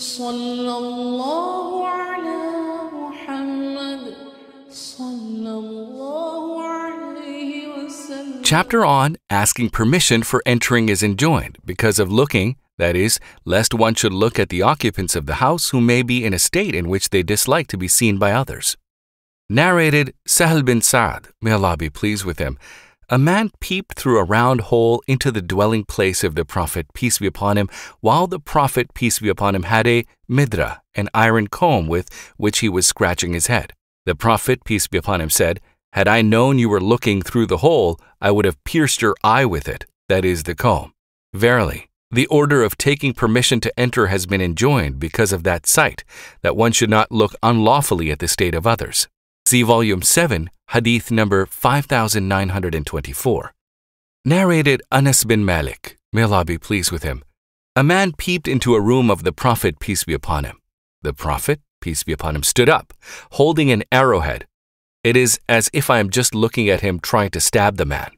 Sallallahu ala Muhammad, sallallahu alayhi wa sallam. Chapter on asking permission for entering is enjoined because of looking, that is, lest one should look at the occupants of the house who may be in a state in which they dislike to be seen by others. Narrated Sahl bin Sa'ad, may Allah be pleased with him, a man peeped through a round hole into the dwelling place of the Prophet, peace be upon him, while the Prophet, peace be upon him, had a midra, an iron comb with which he was scratching his head. The Prophet, peace be upon him, said, "Had I known you were looking through the hole, I would have pierced your eye with it," that is, the comb. Verily, the order of taking permission to enter has been enjoined because of that sight, that one should not look unlawfully at the state of others. See Volume 7, Hadith number 5924. Narrated Anas bin Malik, may Allah be pleased with him, a man peeped into a room of the Prophet, peace be upon him. The Prophet, peace be upon him, stood up, holding an arrowhead. It is as if I am just looking at him trying to stab the man.